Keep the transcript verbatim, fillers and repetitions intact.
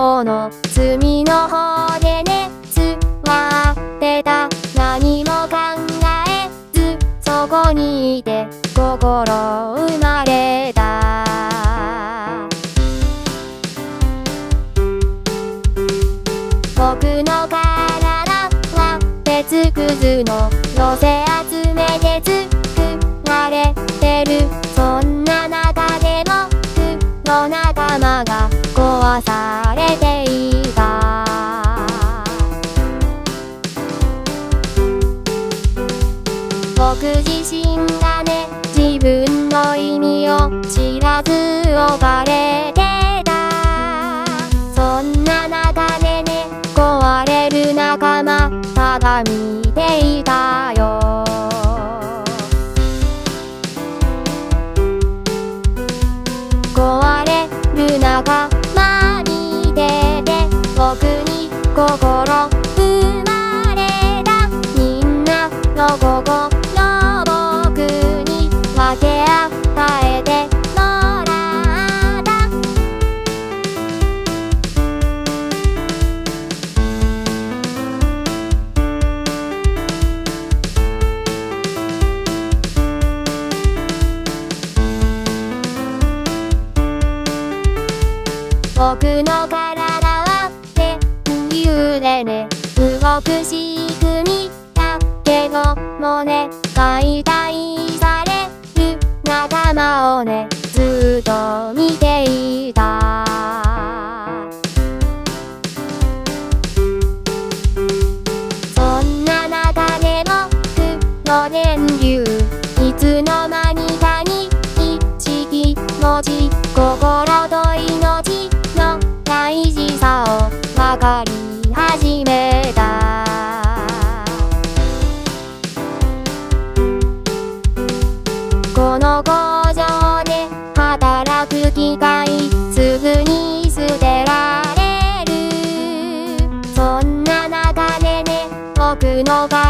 方の隅の方でね座ってた。何も考えずそこにいて心生まれた。僕の体は鉄くずの寄せ集めて作られてる。そんな中でも服の仲間が壊されていた。僕自身がね自分の意味を知らず置かれてた。そんな中でね壊れる仲間ただ見ていたよ。壊れる仲間僕に心生まれた。みんなの心を僕に分け与えてもらった。僕の体動く仕組みだけどもね、解体される仲間をねずっと見ていた。そんな中でも負の電流いつの間にかに意識持ち心と命の大事さを分かり始めた。この工場で働く機会すぐに捨てられる。そんな中でね僕の体